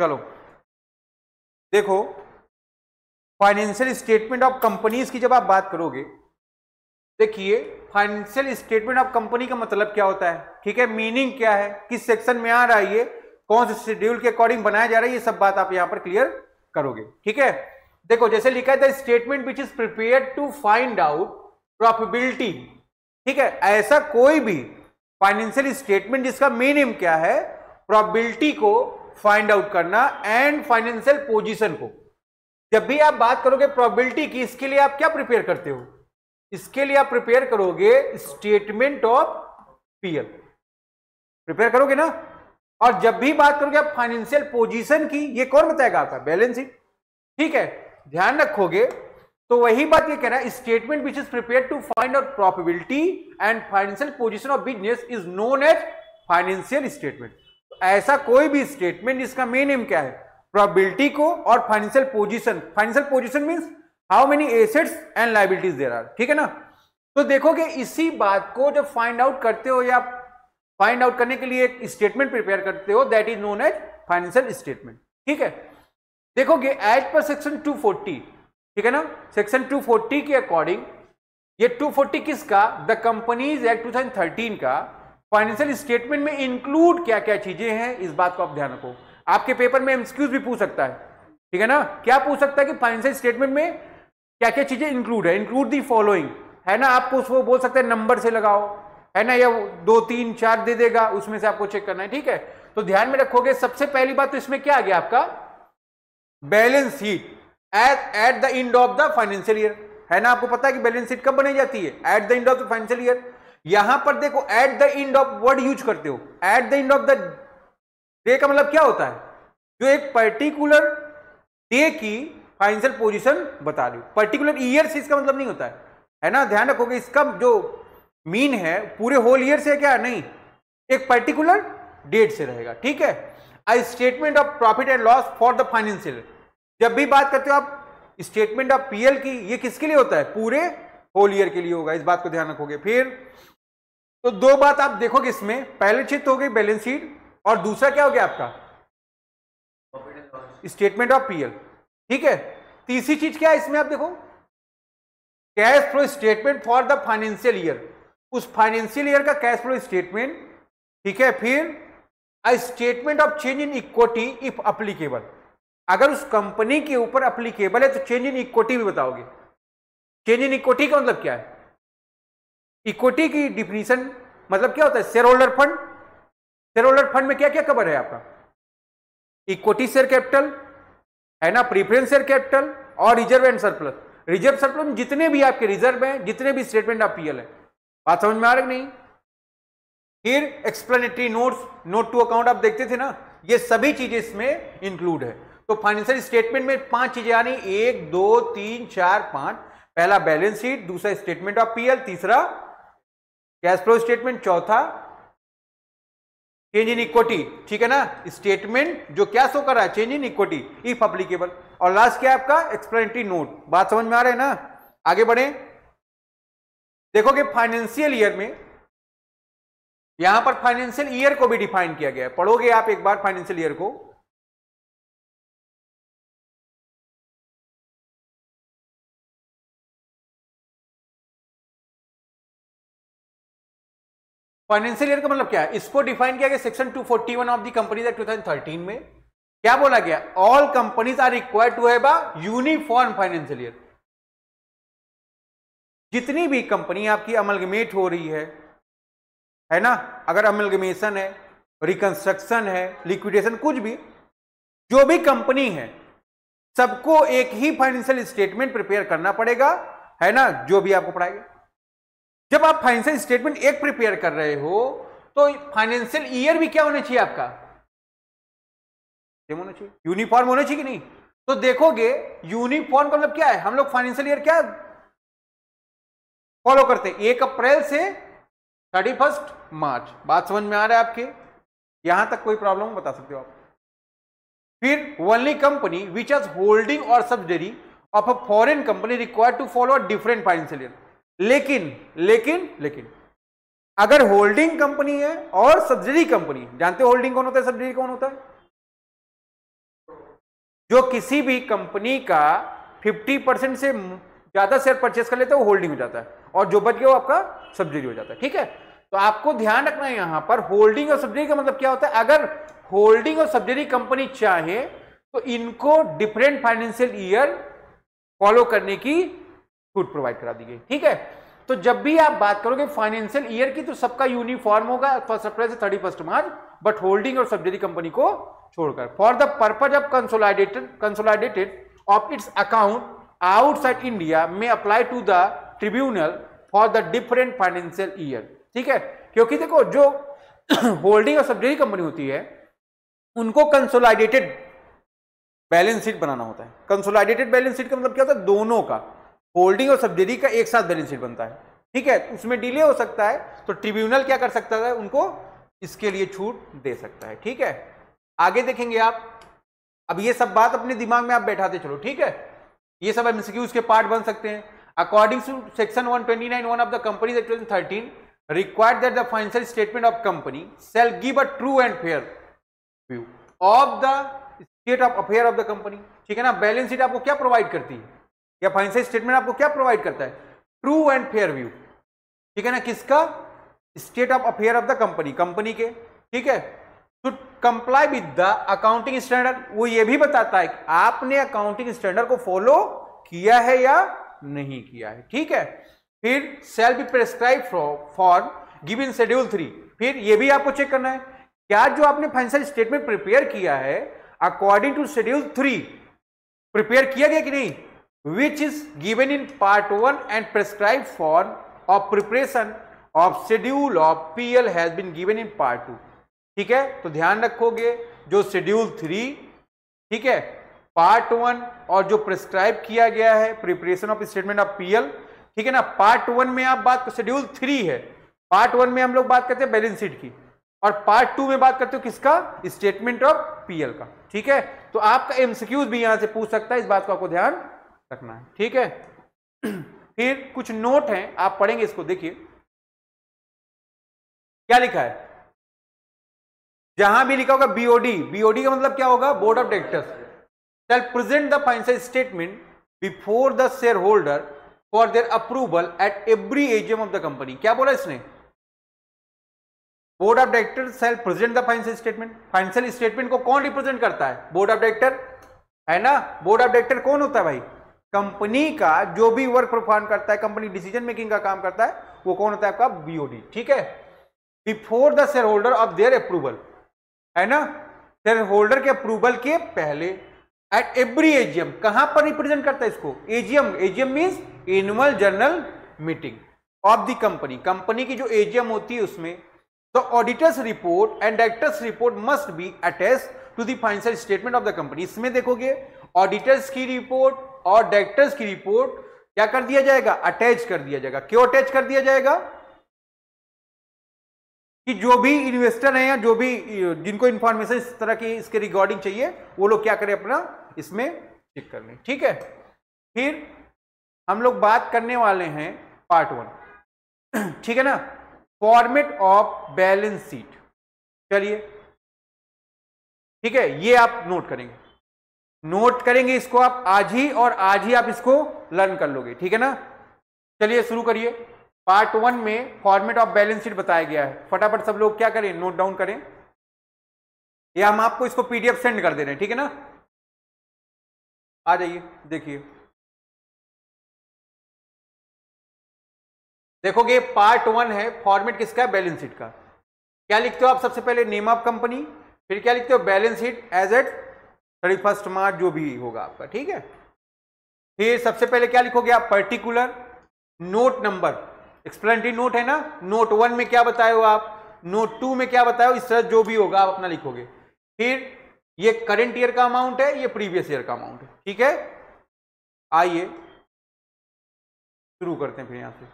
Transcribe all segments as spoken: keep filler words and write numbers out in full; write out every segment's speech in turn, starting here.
चलो देखो, financial statement of companies की जब आप बात करोगे, देखिए फाइनेंशियल स्टेटमेंट ऑफ कंपनी का मतलब क्या होता है, ठीक है, मीनिंग क्या है, किस सेक्शन में आ रहा है, ये कौन से शेड्यूल के अकॉर्डिंग बनाया जा रहा है, ये सब बात आप यहां पर क्लियर करोगे। ठीक है, देखो जैसे लिखा है the statement which is prepared to find out profitability. ठीक है, ऐसा कोई भी फाइनेंशियल स्टेटमेंट जिसका मेन एम क्या है, प्रॉफिटेबिलिटी को फाइंड आउट करना एंड फाइनेंशियल पोजीशन को। जब भी आप बात करोगे प्रॉफिटेबिलिटी की, इसके लिए आप क्या प्रिपेयर करते हो, इसके लिए आप प्रिपेयर करोगे स्टेटमेंट ऑफ पीएल, प्रिपेयर करोगे ना। और जब भी बात करोगे आप फाइनेंशियल पोजीशन की, ये कौन बताएगा आपका, बैलेंस शीट। ठीक है, ध्यान रखोगे, तो वही बात ये कह रहा है, statement which is prepared to find out profitability and financial position of business is known as financial statement. ऐसा कोई भी स्टेटमेंट जिसका मेन एम क्या है, प्रॉफिटेबिलिटी को और financial position. Financial position means how many assets and liabilities there are. ठीक है ना, तो देखोगे इसी बात को जब फाइंड आउट करते हो या फाइंड आउट करने के लिए एक स्टेटमेंट प्रिपेयर करते हो, that is known as financial statement. ठीक है, देखोगे as per section two forty, ठीक है ना, सेक्शन टू फोर्टी के अकॉर्डिंग, ये टू फोर्टी किसका, the companies act two thousand thirteen का, फाइनेंशियल स्टेटमेंट में इंक्लूड क्या क्या चीजें हैं, इस बात को आप ध्यान रखो। आपके पेपर में एमसीक्यूज भी पूछ सकता है, ठीक है ना, क्या पूछ सकता है कि फाइनेंशियल स्टेटमेंट में क्या क्या चीजें इंक्लूड है, इंक्लूड दी फॉलोइंग, है ना, आपको उसको बोल सकते हैं नंबर से लगाओ, है ना, या दो तीन चार दे देगा, उसमें से आपको चेक करना है। ठीक है, तो ध्यान में रखोगे, सबसे पहली बात तो इसमें क्या आ गया आपका, balance sheet at at the end of the financial year, है ना, आपको पता है कि बैलेंस शीट कब बनाई जाती है, at the end of the financial year. यहां पर देखो at the end of word use करते हो, at the end of the day का मतलब क्या होता है, जो एक पर्टिकुलर डे की फाइनेंशियल पोजीशन बता रही, पर्टिकुलर ईयर से इसका मतलब नहीं होता है, है ना, ध्यान रखोगे, इसका जो मीन है पूरे होल ईयर से क्या नहीं, एक पर्टिकुलर डेट से रहेगा। ठीक है, I statement of profit and loss for the financial, जब भी बात करते हो आप स्टेटमेंट ऑफ पीएल की, ये किसके लिए होता है, पूरे होल ईयर के लिए होगा, इस बात को ध्यान रखोगे। फिर तो दो बात आप देखोगे इसमें, पहले चित्र हो गई बैलेंस शीट और दूसरा क्या हो गया आपका स्टेटमेंट ऑफ पीएल। ठीक है, तीसरी चीज क्या है इसमें, आप देखो cash flow statement for the financial year, उस फाइनेंशियल ईयर का कैश फ्लो स्टेटमेंट। ठीक है, फिर a statement of change in equity if applicable, अगर उस कंपनी के ऊपर अप्लीकेबल है तो चेंज इन इक्विटी भी बताओगे। चेंज इन इक्विटी का मतलब क्या है, इक्विटी की डिफिनीशन मतलब क्या होता है, share holder fund, share holder fund में क्या क्या कवर है आपका, इक्विटी शेयर कैपिटल, है ना, प्रीफरेंस शेयर कैपिटल और reserve and surplus. Reserve surplus में जितने भी आपके रिजर्व हैं, जितने भी स्टेटमेंट ऑफ पीएल है, बात समझ में आ रही नहीं। फिर explanatory notes, note to account आप देखते थे ना, ये सभी चीजें इसमें इंक्लूड है। तो फाइनेंशियल स्टेटमेंट में पांच चीजें यानी एक दो तीन चार पांच, पहला बैलेंस शीट, दूसरा स्टेटमेंट ऑफ पीएल, तीसरा कैश फ्लो स्टेटमेंट, चौथा चेंज इन इक्विटी। ठीक है ना, स्टेटमेंट जो क्या शो कर रहा है, change in equity if applicable, और लास्ट क्या है आपका एक्सप्लेनेटरी नोट। बात समझ में आ रहा है ना, आगे बढ़े, देखोगे फाइनेंशियल ईयर में यहां पर फाइनेंशियल ईयर को भी डिफाइन किया गया है, पढ़ोगे आप एक बार फाइनेंशियल ईयर को। फाइनेंशियल ईयर का मतलब क्या है, इसको डिफाइन किया गया section two forty one of the companies act two thousand thirteen में। क्या बोला गया, all companies are required to have a uniform financial year. जितनी भी कंपनी आपकी अमलगमेट हो रही है, है ना, अगर अमलगमेशन है, रिकंस्ट्रक्शन है, लिक्विडेशन, कुछ भी, जो भी कंपनी है, सबको एक ही फाइनेंशियल स्टेटमेंट प्रिपेयर करना पड़ेगा, है ना, जो भी आपको पढ़ाएगा। जब आप फाइनेंशियल स्टेटमेंट एक प्रिपेयर कर रहे हो तो फाइनेंशियल ईयर भी क्या होना चाहिए आपका, सेम होना चाहिए, यूनिफॉर्म होना चाहिए कि नहीं। तो देखोगे यूनिफॉर्म का मतलब क्या है, हम लोग फाइनेंशियल ईयर क्या फॉलो करते हैं, एक अप्रैल से थर्टी फर्स्ट मार्च। बात समझ में आ रहा है आपके, यहां तक कोई प्रॉब्लम बता सकते हो आप। फिर only company which is holding और subsidiary of a foreign company required to follow a different financial year. लेकिन लेकिन लेकिन अगर होल्डिंग कंपनी है और सब्सिडरी कंपनी, जानते हो होल्डिंग कौन होता है, सब्सिडरी कौन होता है, जो किसी भी कंपनी का पचास परसेंट से ज़्यादा शेयर परचेस कर लेता है वो होल्डिंग हो जाता है, और जो बच गया वो आपका सब्सिडरी हो जाता है। ठीक है, तो आपको ध्यान रखना है यहाँ पर होल्डिंग और सब्सिडरी का मतलब क्या होता है। अगर होल्डिंग और सब्सिडरी कंपनी चाहे तो इनको डिफरेंट फाइनेंशियल ईयर फॉलो करने की छूट प्रोवाइड करा दी गई। ठीक है, तो जब भी आप बात करोगे फाइनेंशियल ईयर की तो सबका यूनिफॉर्म होगा फर्स्ट अप्रैल से thirty first March, but holding और सब्सिडरी कंपनी को छोड़कर। For the purpose of consolidated consolidated of its account outside India में apply to the tribunal for the different financial year. ठीक है, क्योंकि देखो जो होल्डिंग और सब्सिडरी कंपनी होती है उनको कंसोलिडेटेड बैलेंस शीट बनाना होता है। कंसोलिडेटेड बैलेंस शीट का मतलब क्या होता है, दोनों का होल्डिंग और सब्सिडरी का एक साथ बैलेंस शीट बनता है। ठीक है, उसमें डिले हो सकता है तो ट्रिब्यूनल क्या कर सकता है, उनको इसके लिए छूट दे सकता है। ठीक है, आगे देखेंगे आप। अब ये सब बात अपने दिमाग में आप बैठाते चलो। ठीक है, ये सब एमसीक्यूज के पार्ट बन सकते हैं। According to section one two nine one of the companies act twenty thirteen required that the financial statement of company shall give a true and fair view of the state of affair of the company। ठीक है ना, balance sheet आपको क्या provide करती है या financial statement आपको क्या प्रोवाइड करता है, ट्रू एंड फेयर व्यू। ठीक है ना, किसका, state of affair of the company, company के। ठीक है, to comply with the accounting standard, वो ये भी बताता है कि आपने अकाउंटिंग स्टैंडर्ड को फॉलो किया है या नहीं किया है। ठीक है, फिर shall be prescribe for given schedule three, फिर ये भी आपको चेक करना है क्या जो आपने फाइनेंशियल स्टेटमेंट प्रिपेयर किया है according to schedule three prepare किया गया कि नहीं, which is given in part one and prescribe for of preparation of schedule of P L has been given in part two. ठीक है, तो ध्यान रखोगे जो शेड्यूल थ्री, ठीक है, पार्ट वन और जो प्रेस्क्राइब किया गया है preparation of statement of P L. ठीक है ना, पार्ट वन में आप बात शेड्यूल थ्री है, पार्ट वन में हम लोग बात करते हैं बैलेंस शीट की, और पार्ट टू में बात करते हो किसका, स्टेटमेंट ऑफ पीएल का। ठीक है, तो आपका एमसीक्यूज भी यहां से पूछ सकता है, इस बात को आपको ध्यान रखना है। ठीक है, फिर कुछ नोट हैं आप पढ़ेंगे इसको। देखिए क्या लिखा है, जहां भी लिखा होगा बीओडी, बीओडी का मतलब क्या होगा, board of directors shall present the financial statement before the shareholder For their approval at every A G M of the company। क्या बोला इसने, board of director shall present the financial statement। Financial statement को कौन represent करता है, board of director है ना। Board of director कौन होता है भाई, कंपनी का जो भी वर्क परफॉर्म करता है, कंपनी डिसीजन मेकिंग का काम करता है, वो कौन होता है आपका बीओडी। ठीक है, before the shareholder of their approval, है ना, शेयर होल्डर के अप्रूवल के पहले। एट एवरी एजीएम, कहां पर रिप्रेजेंट करता है इसको, AGM, AGM means annual general meeting of the company, company की जो एजीएम होती है उसमें। The auditors report and directors report must be attached to the financial statement of the company. इसमें देखोगे ऑडिटर्स की रिपोर्ट और डायरेक्टर्स की रिपोर्ट क्या कर दिया जाएगा, अटैच कर दिया जाएगा। क्यों अटैच कर दिया जाएगा, कि जो भी इन्वेस्टर हैं या जो भी जिनको इंफॉर्मेशन इस तरह की इसके रिगार्डिंग चाहिए वो लोग क्या करें, अपना इसमें चेक कर लें। ठीक है, फिर हम लोग बात करने वाले हैं पार्ट वन। ठीक है ना, फॉर्मेट ऑफ बैलेंस शीट। चलिए ठीक है, ये आप नोट करेंगे, नोट करेंगे इसको आप आज ही, और आज ही आप इसको लर्न कर लोगे। ठीक है ना, चलिए शुरू करिए। पार्ट वन में फॉर्मेट ऑफ बैलेंस शीट बताया गया है, फटाफट सब लोग क्या करें, नोट डाउन करें, या हम आपको इसको पीडीएफ सेंड कर दे रहे हैं। ठीक है ना, आ जाइए, देखिए, देखोगे पार्ट वन है, फॉर्मेट किसका है, बैलेंस शीट का। क्या लिखते हो आप, सबसे पहले नेम ऑफ कंपनी, फिर क्या लिखते हो, balance sheet as at thirty first March जो भी होगा आपका। ठीक है, फिर सबसे पहले क्या लिखोगे आप, particular note number, explanatory note है ना, नोट वन में क्या बताए हो आप, नोट टू में क्या बताए हो, इस तरह जो भी होगा आप अपना लिखोगे। फिर ये करेंट ईयर का अमाउंट है, ये प्रीवियस ईयर का अमाउंट है। ठीक है, आइए शुरू करते हैं। फिर यहां से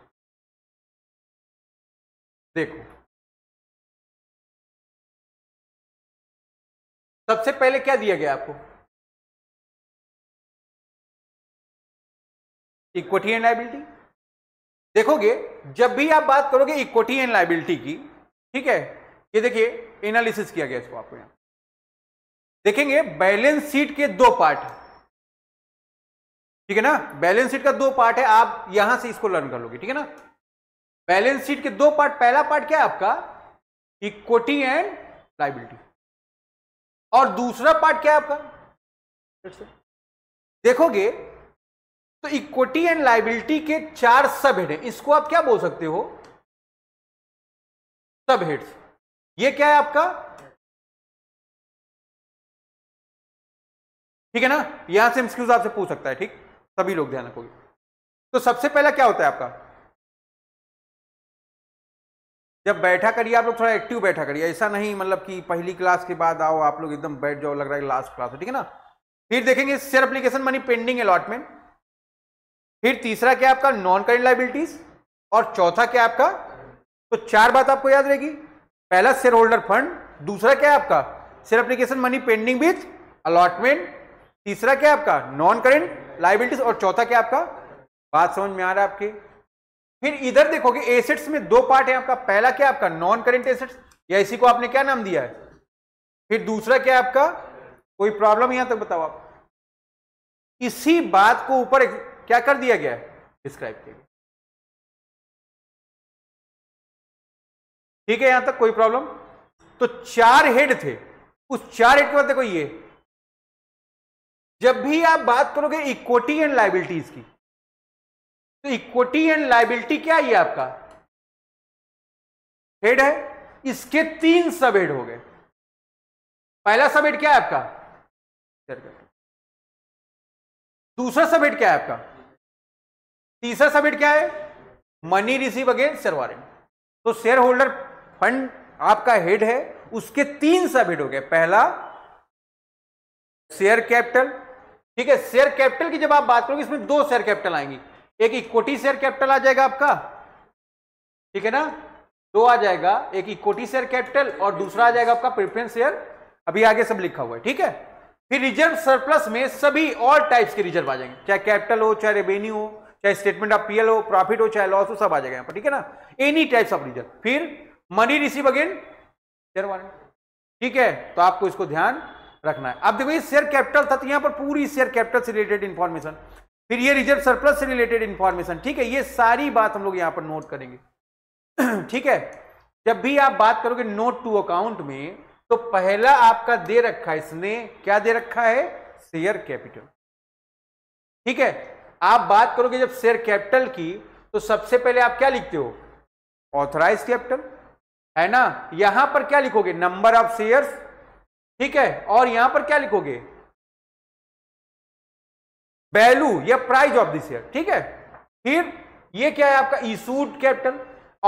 देखो, सबसे पहले क्या दिया गया आपको, इक्विटी एंड लायबिलिटी। देखोगे जब भी आप बात करोगे इक्विटी एंड लायबिलिटी की, ठीक है, ये देखिए एनालिसिस किया गया इसको आपको यहां, देखेंगे बैलेंस शीट के दो पार्ट, ठीक है ना, बैलेंस शीट का दो पार्ट है, आप यहां से इसको लर्न कर लोगे, ठीक है ना। बैलेंस शीट के दो पार्ट, पहला पार्ट क्या है आपका, इक्विटी एंड लायबिलिटी, और दूसरा पार्ट क्या है आपका, देखोगे तो इक्विटी एंड लायबिलिटी के चार सब हेड है, इसको आप क्या बोल सकते हो, सब हेड्स। ये क्या है आपका, ठीक है ना, यहां से एमसीक्यू आपसे पूछ सकता है, ठीक, सभी लोग ध्यान रखोगे। तो सबसे पहला क्या होता है आपका, जब बैठा करिए आप लोग, थोड़ा एक्टिव बैठा करिए, ऐसा नहीं मतलब कि पहली क्लास के बाद आओ आप लोग एकदम बैठ जाओ, लग रहा है लास्ट क्लास है, ठीक है ना। फिर देखेंगे share application money pending allotment, फिर तीसरा क्या आपका नॉन करेंट लायबिलिटीज, और चौथा क्या आपका, तो चार बात आपको याद रहेगी, पहला शेयर होल्डर फंड, दूसरा क्या आपका share application money pending with allotment, तीसरा क्या आपका नॉन करेंट लायबिलिटीज, और चौथा क्या आपका, बात समझ में आ रहा है आपके। फिर इधर देखोगे एसेट्स में दो पार्ट है आपका, पहला क्या आपका नॉन करेंट एसेट्स, या इसी को आपने क्या नाम दिया है, फिर दूसरा क्या आपका, कोई प्रॉब्लम यहां तक बताओ आप, इसी बात को ऊपर क्या कर दिया गया है, डिस्क्राइब किया गया, ठीक है, यहां तक कोई प्रॉब्लम। तो चार हेड थे, उस चार हेड के बाद देखो ये, जब भी आप बात करोगे इक्विटी एंड लायबिलिटीज की, तो इक्विटी एंड लायबिलिटी क्या है आपका हेड है, इसके तीन सब हेड हो गए। पहला सब हेड क्या है आपका शेयर कैपिटल, दूसरा सब हेड क्या है आपका, तीसरा सब हेड क्या है money receive against share warrant. तो शेयर होल्डर फंड आपका हेड है, उसके तीन सब हेड हो गए, पहला शेयर कैपिटल, ठीक है। शेयर कैपिटल की जब आप बात करोगे इसमें दो शेयर कैपिटल आएंगी, एक इक्विटी शेयर कैपिटल आ जाएगा आपका, ठीक है ना, दो आ जाएगा, एक इक्विटी शेयर कैपिटल और दूसरा आ जाएगा आपका प्रेफरेंस शेयर, अभी आगे सब लिखा हुआ है, ठीक है। फिर रिजर्व सरप्लस में सभी ऑल टाइप्स के रिजर्व आ जाएंगे, चाहे कैपिटल हो, चाहे रेवेन्यू हो, चाहे स्टेटमेंट ऑफ पीएल हो, प्रॉफिट हो, चाहे लॉस हो, सब आ जाएगा यहाँ पर, ठीक है ना, एनी टाइप्स ऑफ रिजर्व। फिर money receive again share warrant, ठीक है, तो आपको इसको ध्यान रखना है। अब देखो ये शेयर कैपिटल था, तो यहाँ पर पूरी शेयर कैपिटल से रिलेटेड इंफॉर्मेशन, फिर ये रिजर्व सरप्लस से रिलेटेड इंफॉर्मेशन, ठीक है, ये सारी बात हम लोग यहाँ पर नोट करेंगे, ठीक है। जब भी आप बात करोगे नोट टू अकाउंट में, तो पहला आपका दे रखा है, इसने क्या दे रखा है, शेयर कैपिटल, ठीक है। आप बात करोगे जब शेयर कैपिटल की, तो सबसे पहले आप क्या लिखते हो, ऑथराइज कैपिटल, है ना, यहां पर क्या लिखोगे, नंबर ऑफ शेयर्स, ठीक है, और यहां पर क्या लिखोगे, वैल्यू या प्राइस ऑफ द शेयर, ठीक है। फिर ये क्या है आपका इशूड कैपिटल,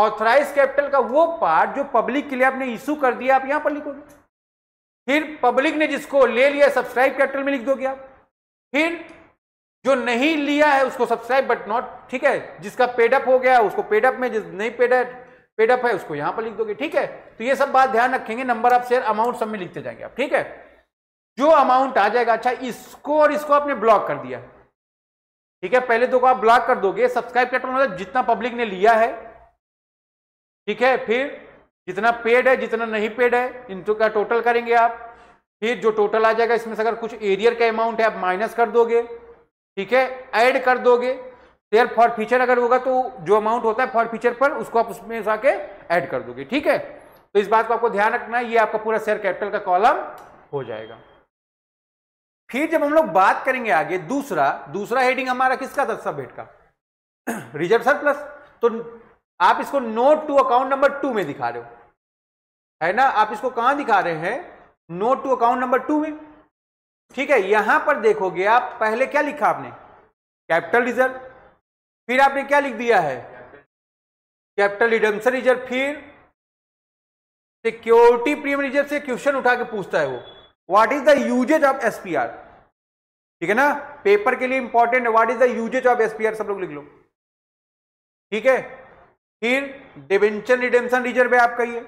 ऑथराइज कैपिटल का वो पार्ट जो पब्लिक के लिए आपने इशू कर दिया, आप यहां पर लिखोगे। फिर पब्लिक ने जिसको ले लिया सब्सक्राइब कैपिटल में लिख दोगे आप। फिर जो नहीं लिया है उसको सब्सक्राइब बट नॉट, ठीक है, जिसका पेडअप हो गया उसको पेडअप में, जिस नहीं पेडअप पेडअप है उसको यहां पर लिख दोगे, ठीक है। तो ये सब बात ध्यान रखेंगे, नंबर ऑफ शेयर, अमाउंट, सब में लिखते जाएंगे आप, ठीक है, जो अमाउंट आ जाएगा। अच्छा, इसको और इसको आपने ब्लॉक कर दिया, ठीक है, पहले दो को आप ब्लॉक कर दोगे। सब्सक्राइब कैपिटल मतलब जितना पब्लिक ने लिया है, ठीक है, फिर जितना पेड है, जितना नहीं पेड है, इनका का टोटल करेंगे आप। फिर जो टोटल आ जाएगा इसमें से अगर कुछ एरियर का अमाउंट है आप माइनस कर दोगे, ठीक है, ऐड कर दोगे। शेयर फॉर फ्यूचर अगर होगा तो जो अमाउंट होता है फॉर फ्यूचर पर, उसको आप उसमें जाके ऐड कर दोगे, ठीक है। तो इस बात को आपको ध्यान रखना है, ये आपका पूरा शेयर कैपिटल का कॉलम हो जाएगा। फिर जब हम लोग बात करेंगे आगे, दूसरा दूसरा हेडिंग हमारा किसका था, सब हेड का, रिजर्व सरप्लस। तो आप इसको note to account number two में दिखा रहे हो, है ना, आप इसको कहां दिखा रहे हैं, note to account number two में, ठीक है। यहां पर देखोगे आप, पहले क्या लिखा आपने, कैपिटल रिजर्व, फिर आपने क्या लिख दिया है, कैपिटल रिडेम्पशन रिजर्व, फिर सिक्योरिटी प्रीमियम रिजर्व। से क्वेश्चन उठा के पूछता है वो, what is the uses of SPR, ठीक है ना, पेपर के लिए इंपॉर्टेंट है, what is the uses of SPR, सब लोग लिख लो, ठीक है। फिर डिबेंचर रिडेम्पशन रिजर्व है आपका ये,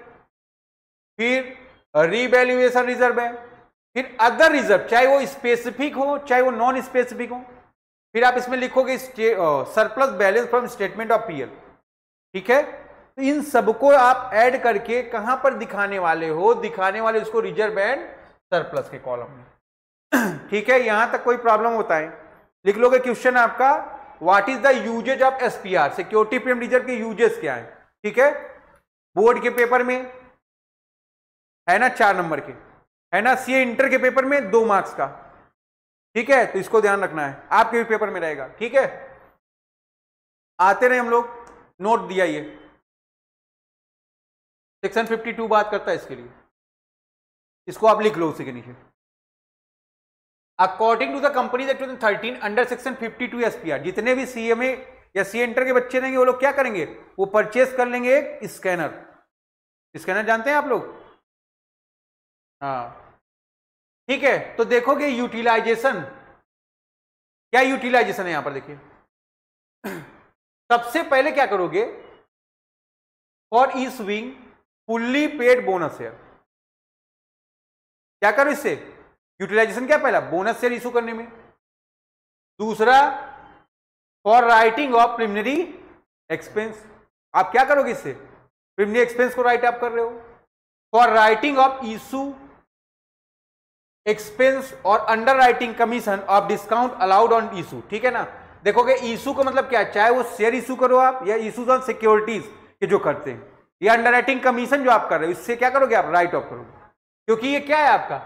फिर रीवैल्यूएशन रिजर्व है, फिर अदर रिजर्व, चाहे वो स्पेसिफिक हो चाहे वो नॉन स्पेसिफिक हो। फिर आप इसमें लिखोगे surplus balance from statement of PL, ठीक है। तो इन सबको आप ऐड करके कहां पर दिखाने वाले हो, दिखाने वाले उसको रिजर्व एंड सरप्लस के कॉलम में। ठीक है, यहां तक कोई प्रॉब्लम होता है? लिख लोगे क्वेश्चन आपका what is the uses of SPR, security premium reserve के यूजेज क्या है। ठीक है, बोर्ड के पेपर में है ना चार नंबर के, है ना सीए इंटर के पेपर में दो मार्क्स का। ठीक है, तो इसको ध्यान रखना है, आपके भी पेपर में रहेगा। ठीक है, आते रहे हम लोग, नोट दिया ये सेक्शन बावन बात करता है इसके लिए, इसको आप लिख लो उसी के नीचे। According to the companies act दो हज़ार तेरह अंडर सेक्शन बावन एसपीआर, जितने भी सीएमए या सी एंटर के बच्चे रहेंगे वो लोग क्या करेंगे, वो परचेस कर लेंगे एक स्कैनर। स्कैनर जानते हैं आप लोग? हाँ ठीक है, तो देखोगे यूटिलाइजेशन, क्या यूटिलाइजेशन है यहां पर देखिए। सबसे पहले क्या करोगे, for issuing fully paid bonus share, क्या करो इससे यूटिलाइजेशन क्या, पहला बोनस शेयर इशू करने में, दूसरा for writing off preliminary expense, आप क्या करोगे इससे प्रिलिमिनरी एक्सपेंस को राइट आप कर रहे हो, for writing off issue expense और underwriting commission of discount allowed on issue. ठीक है ना, देखोगे इशू का मतलब क्या है, चाहे वो शेयर इशू करो आप या इशूज ऑन सिक्योरिटीज के जो करते हैं या अंडर राइटिंग कमीशन जो आप कर रहे हो, इससे क्या करोगे आप राइट ऑफ करोगे, क्योंकि ये क्या है आपका,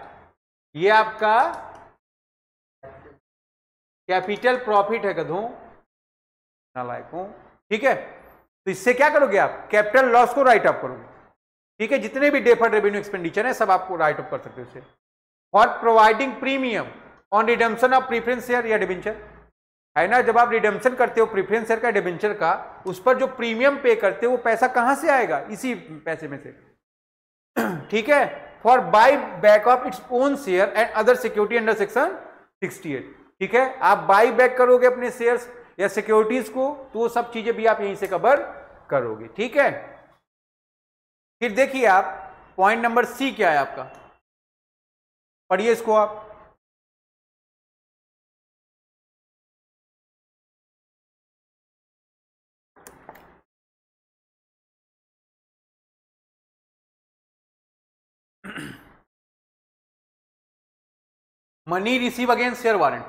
ये आपका कैपिटल प्रॉफिट है गधों नालायकों। ठीक है, तो इससे क्या करोगे आप कैपिटल लॉस को राइट ऑफ करोगे। ठीक है, जितने भी डेफर्ड रेवेन्यू एक्सपेंडिचर है सब आपको राइट ऑफ कर सकते हो इससे। For providing premium on redemption of preference share या डिबेंचर, है ना, जब आप रिडेम्पशन करते हो प्रीफरेंस शेयर का डिबेंचर का, उस पर जो प्रीमियम पे करते हो वो पैसा कहां से आएगा, इसी पैसे में से। ठीक है, for buy back of its own share and other security under section अड़सठ। ठीक है, आप बाय बैक करोगे अपने शेयर्स या सिक्योरिटीज को, तो सब चीजें भी आप यहीं से कवर करोगे। ठीक है, फिर देखिए आप पॉइंट नंबर सी क्या है आपका, पढ़िए इसको आप। Money receive against share warrant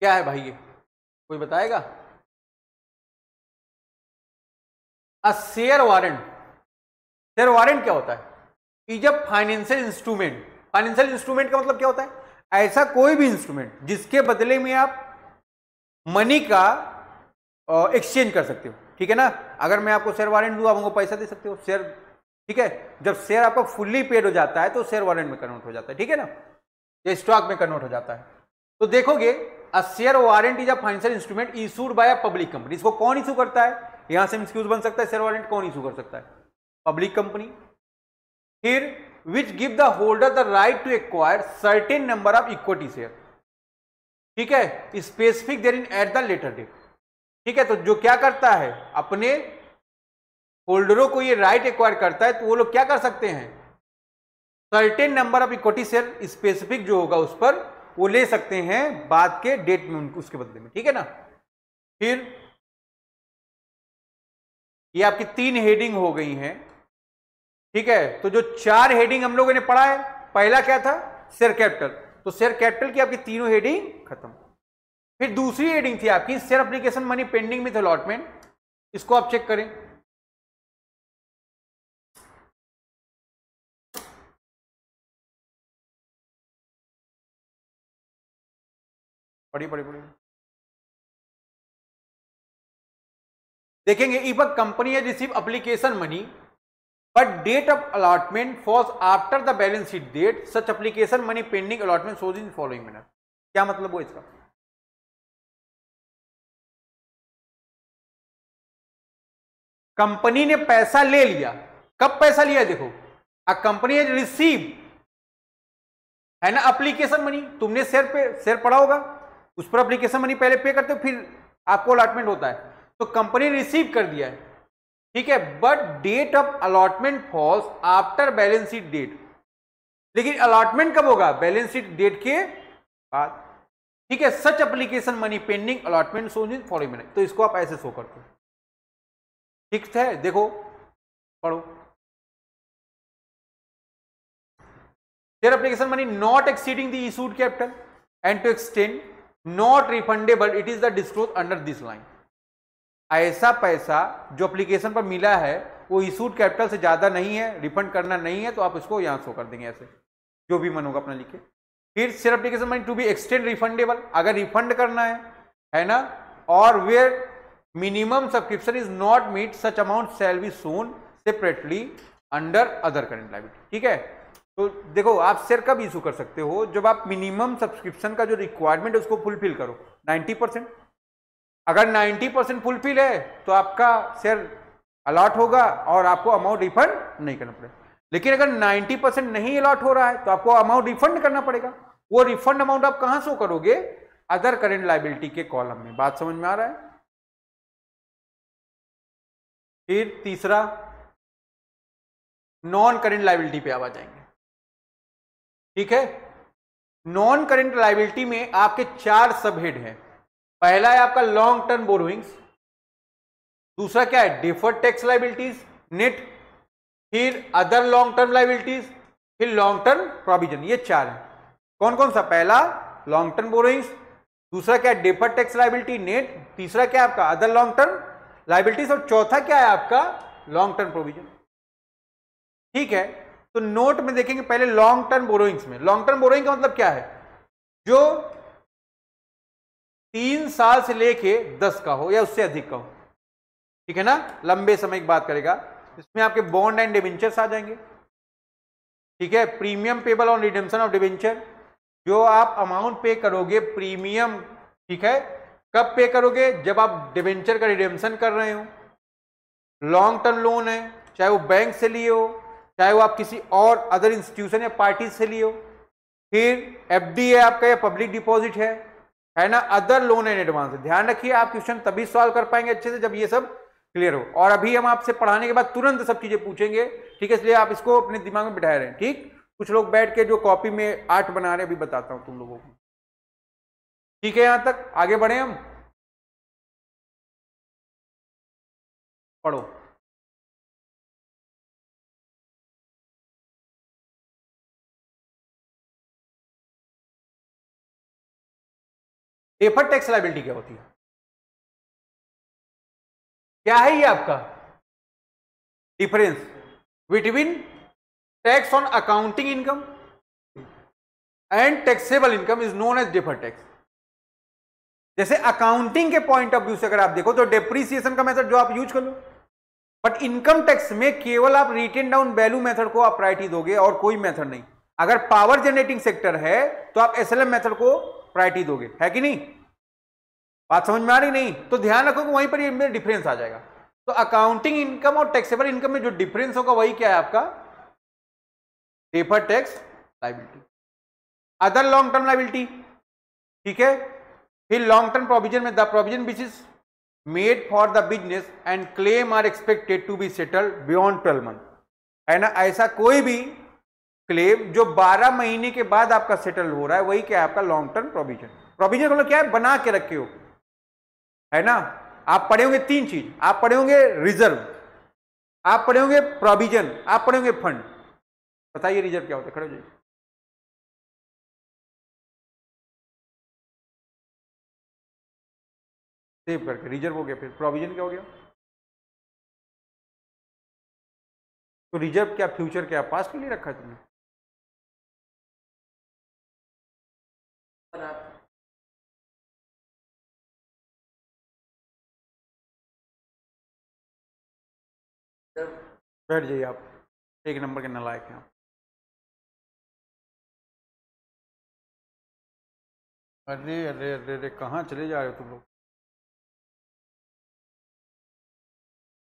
क्या है भाई, ये कोई बताएगा? A share warrant, share warrant क्या होता है, is a financial instrument. Financial instrument का मतलब क्या होता है, ऐसा कोई भी इंस्ट्रूमेंट जिसके बदले में आप मनी का एक्सचेंज कर सकते हो। ठीक है ना, अगर मैं आपको शेयर वारंट दूं आप हमको पैसा दे सकते हो शेयर। ठीक है, जब शेयर आपका फुल्ली पेड हो जाता है तो शेयर वारंट में कन्वर्ट हो जाता है। ठीक है ना, या स्टॉक में कन्वर्ट हो जाता है। तो देखोगे a share warrant is a financial instrument issued by a public company. इसको कौन इशू करता है, यहां से एक्सक्यूज बन सकता है, शेयर वारंट कौन इशू कर सकता है, पब्लिक कंपनी। फिर which give the holder the right to acquire certain number of equity share. ठीक है, specific there in at the later date. ठीक है, तो जो क्या करता है अपने होल्डरों को ये राइट एक्वायर करता है, तो वो लोग क्या कर सकते हैं, certain number of equity share specific जो होगा उस पर वो ले सकते हैं बाद के डेट में उनको उसके बदले में। ठीक है ना, फिर ये आपकी तीन हेडिंग हो गई हैं। ठीक है, तो जो चार हेडिंग हम लोगों ने पढ़ा है, पहला क्या था शेयर कैपिटल, तो शेयर कैपिटल की आपकी तीनों हेडिंग खत्म। फिर दूसरी हेडिंग थी आपकी share application money pending with allotment, इसको आप चेक करें। पढ़ी पढ़ी पढ़ी देखेंगे, if a company has receive application money but date of allotment falls after the balance sheet date, such application money pending allotment shows in following manner. क्या मतलब वो इसका, कंपनी ने पैसा ले लिया, कब पैसा लिया, देखो अ कंपनी हैज रिसीव, है ना, एप्लीकेशन मनी, तुमने शेयर पे शेयर पड़ा होगा, उस पर एप्लीकेशन मनी पहले पे करते हो फिर आपको अलॉटमेंट होता है, तो कंपनी रिसीव कर दिया है। ठीक है, but date of allotment falls after balance sheet date, लेकिन अलॉटमेंट कब होगा, बैलेंस शीट डेट के बाद। ठीक है, such application money pending allotment shows in following manner, तो इसको आप ऐसे शो करते हो। ठीक है, देखो पढ़ो their application money not exceeding the issued capital and to extend not refundable it is the disclosed under this line. ऐसा पैसा जो एप्लीकेशन पर मिला है वो इशूड कैपिटल से ज़्यादा नहीं है, रिफंड करना नहीं है, तो आप इसको यहाँ शो कर देंगे ऐसे जो भी मन होगा अपना लिखे. फिर share application money to be extend refundable अगर रिफंड करना है, है ना, और where minimum subscription is not meet such amount shall be shown separately under other current liability. ठीक है, तो देखो आप शेयर कब इशू कर सकते हो, जब आप मिनिमम सब्सक्रिप्शन का जो रिक्वायरमेंट है उसको फुलफिल करो नाइन्टी परसेंट. अगर नाइन्टी परसेंट फुलफिल है तो आपका शेयर अलॉट होगा और आपको अमाउंट रिफंड नहीं करना पड़ेगा. लेकिन अगर नाइन्टी परसेंट नहीं अलॉट हो रहा है तो आपको अमाउंट रिफंड करना पड़ेगा. वो रिफंड अमाउंट आप कहाँ शो करोगे? अदर करेंट लायबिलिटी के कॉलम में. बात समझ में आ रहा है? फिर तीसरा नॉन करेंट लायबिलिटी पे आप आ जाएंगे. ठीक है, नॉन करेंट लायबिलिटी में आपके चार सब हेड हैं. पहला है आपका लॉन्ग टर्म बोरोइंग्स, दूसरा क्या है डिफर्ड टैक्स लायबिलिटीज नेट, फिर अदर लॉन्ग टर्म लायबिलिटीज, फिर लॉन्ग टर्म प्रोविजन. ये चार है. कौन कौन सा? पहला लॉन्ग टर्म बोरोइंग्स, दूसरा क्या है डिफर्ड टैक्स लायबिलिटी नेट, तीसरा क्या है आपका अदर लॉन्ग टर्म लायबिलिटीज, और चौथा क्या है आपका लॉन्ग टर्म प्रोविजन. ठीक है, तो नोट में देखेंगे पहले लॉन्ग टर्म बोरोइंग्स में. लॉन्ग टर्म बोरोइंग का मतलब क्या है? जो तीन साल से लेके दस का हो या उससे अधिक का हो. ठीक है ना, लंबे समय की बात करेगा. इसमें आपके बॉन्ड एंड डिबेंचर्स आ जाएंगे. ठीक है, premium payable on redemption of debenture, जो आप अमाउंट पे करोगे प्रीमियम. ठीक है, कब पे करोगे? जब आप डिबेंचर का रिडेम्पशन कर रहे हो. लॉन्ग टर्म लोन है, चाहे वो बैंक से लिए हो, चाहे वो आप किसी और अदर इंस्टीट्यूशन या पार्टी से लिए हो. फिर एफ डी है आपका, या पब्लिक डिपॉजिट है, है ना, अदर लोन एंड एडवांस. ध्यान रखिए आप क्वेश्चन तभी सॉल्व कर पाएंगे अच्छे से जब ये सब क्लियर हो, और अभी हम आपसे पढ़ाने के बाद तुरंत सब चीजें पूछेंगे. ठीक है, इसलिए आप इसको अपने दिमाग में बिठाए रहे हैं. ठीक, कुछ लोग बैठ के जो कॉपी में आर्ट बना रहे हैं, अभी बताता हूं तुम लोगों को. ठीक है, यहां तक आगे बढ़े हम. पढ़ो डेफर्ड टैक्स लायबिलिटी क्या होती है, क्या है ये आपका difference between tax on accounting income and taxable income is known as deferred tax. जैसे अकाउंटिंग के पॉइंट ऑफ व्यू से अगर आप देखो तो डेप्रीसिएशन का मेथड जो आप यूज कर लो, बट इनकम टैक्स में केवल आप रिटेन डाउन वैल्यू मेथड को आप प्रायोरिटी दोगे और कोई मेथड नहीं. अगर पावर जनरेटिंग सेक्टर है तो आप एस एल एम मेथड को प्रायोरिटी दोगे, है कि नहीं? बात समझ में आ रही? नहीं तो ध्यान रखो वहीं पर ये डिफरेंस आ जाएगा. तो अकाउंटिंग इनकम और टैक्सेबल इनकम में जो डिफरेंस होगा वही क्या है आपका deferred tax liability. Other long term liability, ठीक है, फिर लॉन्ग टर्म प्रोविजन में the provision which is made for the business and claim are expected to be settled beyond twelve month, है ना. ऐसा कोई भी क्लेम जो बारह महीने के बाद आपका सेटल हो रहा है वही क्या है आपका लॉन्ग टर्म प्रोविजन. प्रोविजन मतलब क्या है? बना के रखे हो, है ना. आप पढ़े होंगे तीन चीज, आप पढ़े होंगे रिजर्व, आप पढ़े होंगे प्रोविजन, आप पढ़े होंगे फंड. बताइए रिजर्व क्या होता है? खड़े हो जाइए. सेव करके रिजर्व हो गया. फिर प्रोविजन क्या हो गया? तो रिजर्व क्या फ्यूचर क्या पास्ट के लिए रखा है तुमने? बैठ जाइए आप, एक नंबर के नालायक हैं आप. अरे अरे अरे अरे कहाँ चले जा रहे हो तुम लोग?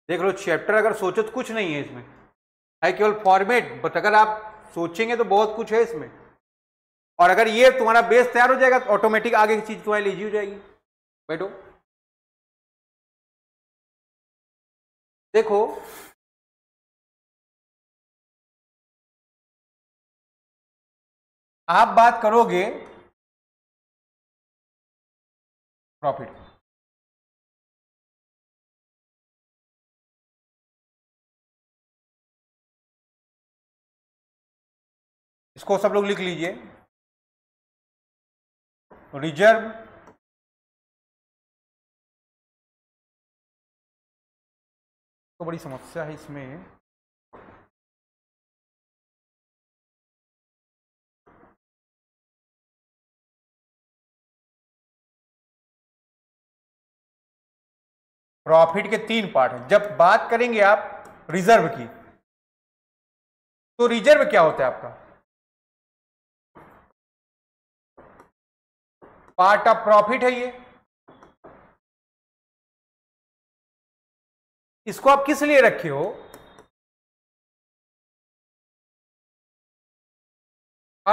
देख लो चैप्टर अगर सोचो तो कुछ नहीं है इसमें, है केवल फॉर्मेट. बट अगर आप सोचेंगे तो बहुत कुछ है इसमें, और अगर ये तुम्हारा बेस तैयार हो जाएगा तो ऑटोमेटिक आगे की चीज़ तुम्हारी लीजी हो जाएगी. बैठो देखो आप बात करोगे प्रॉफिट, इसको सब लोग लिख लीजिए। रिजर्व तो बड़ी समस्या है इसमें, प्रॉफिट के तीन पार्ट हैं। जब बात करेंगे आप रिजर्व की, तो रिजर्व क्या होता है आपका? पार्ट ऑफ प्रॉफिट है ये। इसको आप किस लिए रखे हो?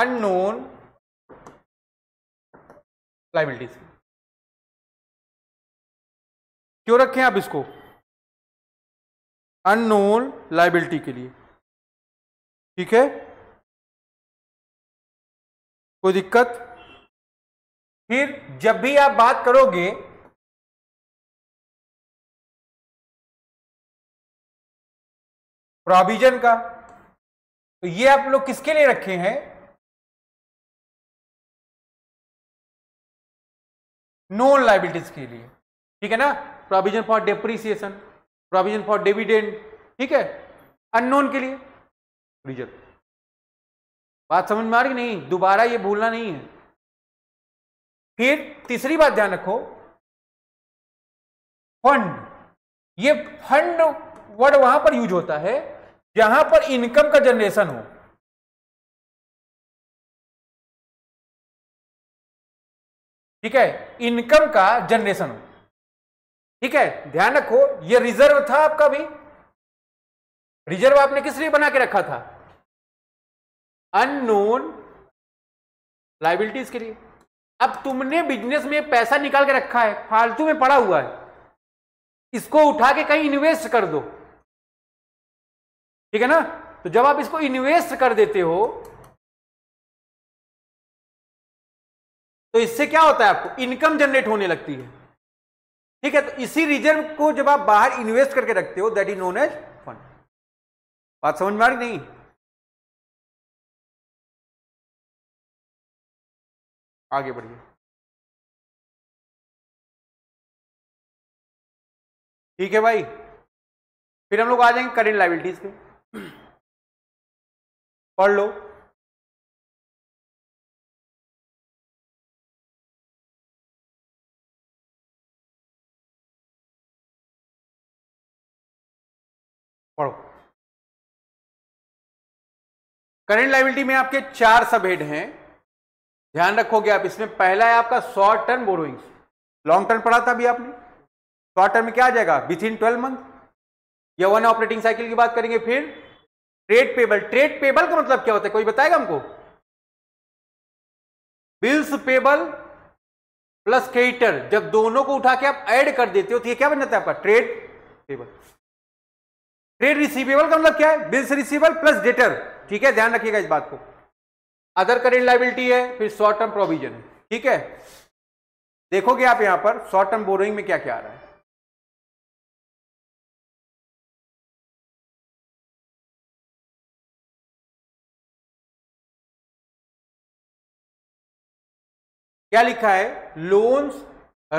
Unknown liabilities. क्यों रखें आप इसको अननोन लायबिलिटी के लिए? ठीक है, कोई दिक्कत? फिर जब भी आप बात करोगे प्रोविजन का, तो ये आप लोग किसके लिए रखे हैं? नॉन लायबिलिटीज के लिए। ठीक है ना, provision for depreciation, provision for dividend, ठीक है, अननोन के लिए रिजर्व। बात समझ में आ रही नहीं? दोबारा ये भूलना नहीं है। फिर तीसरी बात ध्यान रखो, फंड। ये फंड वर्ड वहां पर यूज होता है जहां पर इनकम का जनरेशन हो। ठीक है, इनकम का जनरेशन हो। ठीक है, ध्यान रखो ये रिजर्व था आपका भी। रिजर्व आपने किस लिए बना के रखा था? अननोन लायबिलिटीज के लिए। अब तुमने बिजनेस में पैसा निकाल के रखा है, फालतू में पड़ा हुआ है, इसको उठा के कहीं इन्वेस्ट कर दो। ठीक है ना, तो जब आप इसको इन्वेस्ट कर देते हो तो इससे क्या होता है? आपको इनकम जनरेट होने लगती है। ठीक है, तो इसी रिजर्व को जब आप बाहर इन्वेस्ट करके रखते हो, that is known as fund. बात समझ में आ रही नहीं? आगे बढ़िए। ठीक है भाई, फिर हम लोग आ जाएंगे करेंट लायबिलिटीज पे, पढ़ लो। पढ़ो करेंट लायबिलिटी में आपके चार सब हेड हैं, ध्यान रखोगे आप। इसमें पहला है आपका short term borrowings. Long term पढ़ा था अभी आपने, शॉर्ट टर्म में क्या आ जाएगा? विथ इन ट्वेल्व मंथ या वन ऑपरेटिंग साइकिल की बात करेंगे। फिर ट्रेड पेबल। ट्रेड पेबल का मतलब क्या होता है? कोई बताएगा हमको? बिल्स पेबल प्लस क्रेडिटर, जब दोनों को उठा के आप ऐड कर देते हो तो ये क्या बन जाता है आपका? Trade payable. ट्रेड रिसीवेबल का मतलब क्या है? Bills receivable plus debtor. ठीक है, ध्यान रखिएगा इस बात को। अदर करेंट लायबिलिटी है, फिर शॉर्ट टर्म प्रोविजन है। ठीक है, देखोगे आप यहां पर शॉर्ट टर्म बोरोइंग में क्या क्या आ रहा है। क्या लिखा है? Loans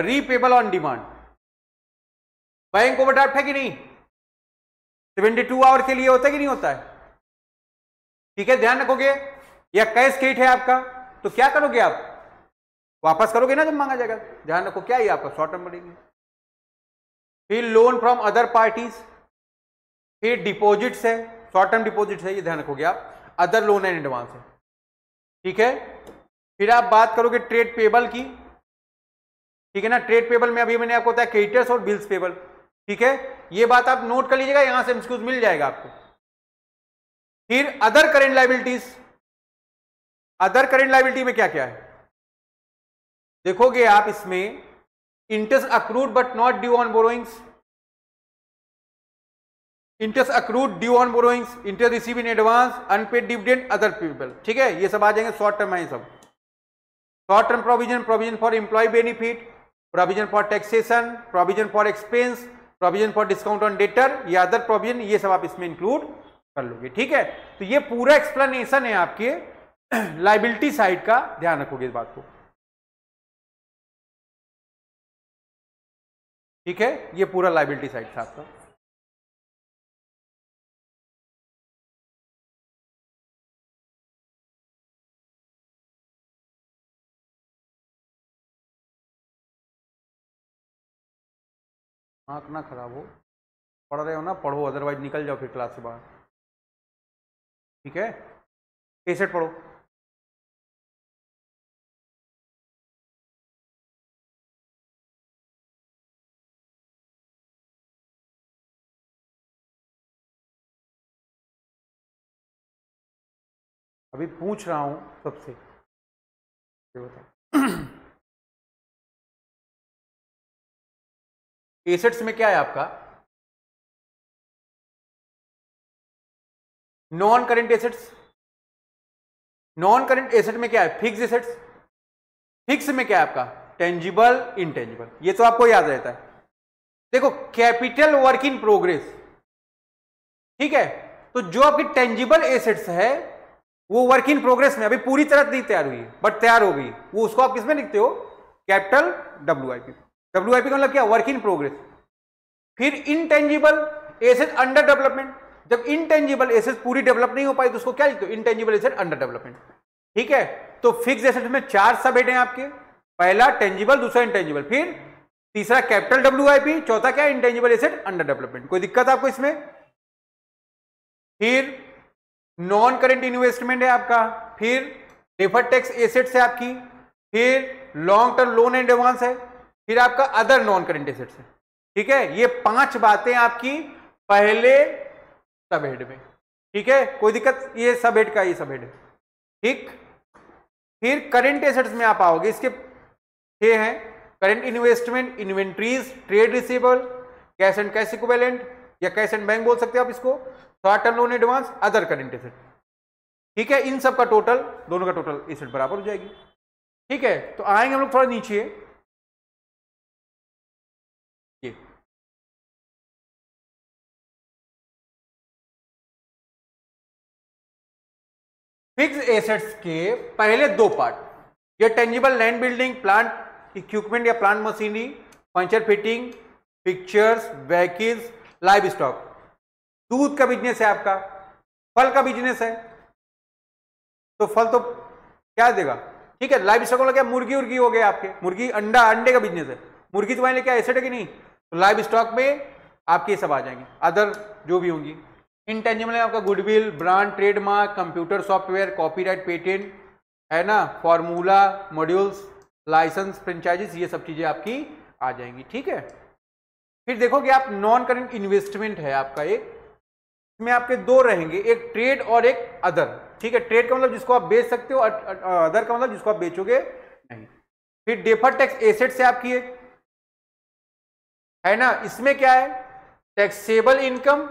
repayable on demand. Bank overdraft है कि नहीं? सेवेंटी टू आवर के लिए होता है कि नहीं होता है? ठीक है, ध्यान रखोगे। या कैश क्रेडिट है आपका, तो क्या करोगे आप? वापस करोगे ना जब मांगा जाएगा। ध्यान रखो क्या ये आपका शॉर्ट टर्म बढ़ेगी। फिर लोन फ्रॉम अदर पार्टीज, फिर डिपॉजिट्स है, शॉर्ट टर्म डिपॉजिट्स है, ये ध्यान रखोगे आप। अदर लोन एंड एडवांस है। ठीक है, फिर आप बात करोगे ट्रेड पेबल की। ठीक है ना, ट्रेड पेबल में अभी मैंने आपको बताया क्रेडिटर्स और बिल्स पेबल। ठीक है, ये बात आप नोट कर लीजिएगा, यहां से एमसीक्यूज मिल जाएगा आपको। फिर other current liabilities. Other current liability में क्या क्या है देखोगे आप। इसमें interest accrued but not due on borrowings, interest accrued due on borrowings, interest receive in advance, unpaid dividend, other payable. ठीक है, ये सब आ जाएंगे शॉर्ट टर्म है। ये सब short term provision, provision for employ benefit, provision for taxation, provision for expense, provision for discount on debtor या other provision, ये सब आप इसमें इंक्लूड कर लोगे। ठीक है, तो ये पूरा एक्सप्लेनेशन है आपके लायबिलिटी साइड का ध्यान रखोगे इस बात को, ठीक है। ये पूरा लायबिलिटी साइड था आपका। आंख ना खराब हो, पढ़ रहे हो ना, पढ़ो, अदरवाइज निकल जाओ फिर क्लास से बाहर, ठीक है। ए सेट पढ़ो, अभी पूछ रहा हूं सबसे, ये बताओ एसेट्स में क्या है आपका? Non current assets. Non current asset में क्या है? Fix assets. फिक्स में क्या है आपका? Tangible, intangible. ये तो आपको याद रहता है। देखो कैपिटल वर्क इन प्रोग्रेस, ठीक है, तो जो आपकी टेंजिबल एसेट्स है वो वर्क इन प्रोग्रेस में अभी पूरी तरह नहीं तैयार हुई है, बट तैयार हो गई। वो उसको आप किसमें लिखते हो? Capital W I P. W I P का मतलब क्या? Work in progress. फिर इनटेंजिबल एसेट अंडर डेवलपमेंट। जब इनटेंजिबल एसेट पूरी डेवलप नहीं हो पाई तो उसको क्या लिखते हो? इनटेंजिबल एसेट अंडर डेवलपमेंट, ठीक है। तो फिक्स एसेट में चार सब हेड हैं आपके, पहला टेंजिबल, दूसरा इनटेंजिबल, फिर तीसरा कैपिटल डब्ल्यू आई पी, चौथा क्या? Intangible asset under development. कोई दिक्कत आपको इसमें? फिर नॉन करेंट इन्वेस्टमेंट है आपका, फिर डिफर्ड टैक्स एसेट्स है आपकी, फिर long term loan and advance है, फिर आपका अदर नॉन करेंट एसेट्स है, ठीक है। ये पांच बातें आपकी पहले सब हेड में, ठीक है, कोई दिक्कत। ये सब हेड का ये सब हेड है, ठीक। फिर करेंट एसेट्स में आप आओगे, इसके ये हैं current investment, inventories, trade receivable, cash and cash equivalent या कैश एंड बैंक बोल सकते हो आप इसको, short term loan advance, other current asset, ठीक है। इन सब का टोटल, दोनों का टोटल एसेट बराबर हो जाएगी, ठीक है। तो आएंगे हम लोग थोड़ा नीचे, ये फिक्स एसेट्स के पहले दो पार्ट, ये tangible land, building, plant equipment या plant machinery, furniture fitting, pictures, vehicles, live stock, दूध का बिजनेस है आपका, फल का बिजनेस है, तो फल तो क्या देगा, ठीक है। लाइव स्टॉक क्या? मुर्गी उर्गी हो गए आपके, मुर्गी अंडा, अंडे का बिजनेस है, मुर्गी तो क्या एसेट है कि नहीं, तो लाइव स्टॉक में आपके सब आ जाएंगे, अदर जो भी होंगी। इनटेंजिबल है आपका goodwill, brand, trademark, computer software, copyright, patent, है ना, फॉर्मूला, मॉड्यूल्स, लाइसेंस, फ्रेंचाइजीज, ये सब चीजें आपकी आ जाएंगी, ठीक है। फिर देखोगे आप नॉन करंट इन्वेस्टमेंट है आपका, एक में आपके दो रहेंगे, एक ट्रेड और एक अदर, ठीक है। ट्रेड का मतलब जिसको आप बेच सकते हो, अदर का मतलब जिसको आप बेचोगे नहीं। फिर डेफर्ड टैक्स एसेट से आपकी एक है ना, इसमें क्या है? टैक्सेबल इनकम,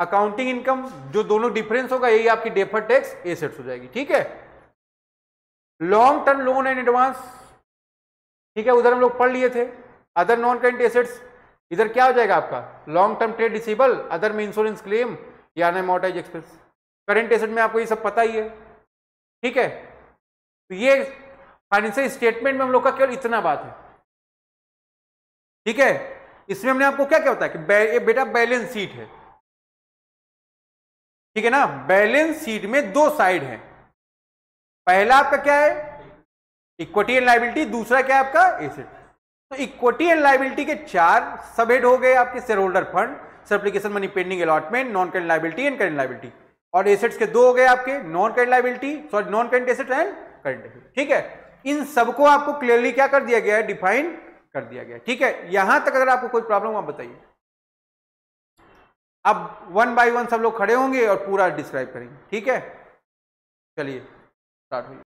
अकाउंटिंग इनकम, जो दोनों डिफरेंस होगा यही आपकी डेफर्ड टैक्स एसेट्स हो जाएगी, ठीक है। Long term loan and advance, ठीक है, उधर हम लोग पढ़ लिए थे। अदर नॉन करंट एसेट्स, इधर क्या हो जाएगा आपका? Long term trade receivable, other में इंश्योरेंस क्लेम या अनमोटाइज एक्सपेंस। करंट एसेट में आपको ये सब पता ही है, ठीक है। तो ये फाइनेंशियल स्टेटमेंट में हम लोग का केवल इतना बात है, ठीक है। इसमें हमने आपको क्या क्या होता है कि बे, बेटा बैलेंस शीट है, ठीक है ना। बैलेंस शीट में दो साइड है, पहला आपका क्या है? इक्विटी एंड लायबिलिटी, दूसरा क्या है आपका? एसेट। तो इक्विटी एंड लायबिलिटी के चार सब हेड हो गए आपके, share holder fund, application money pending allotment, non current liability and current liability, और एसेट्स के दो हो गए आपके, non current liability sorry non current asset and current asset, ठीक है। इन सबको आपको क्लियरली क्या कर दिया गया है? डिफाइन कर दिया गया है, ठीक है। यहां तक अगर आपको कोई प्रॉब्लम हो आप बताइए। अब वन बाई वन सब लोग खड़े होंगे और पूरा डिस्क्राइब करेंगे, ठीक है। चलिए स्टार्ट हुई।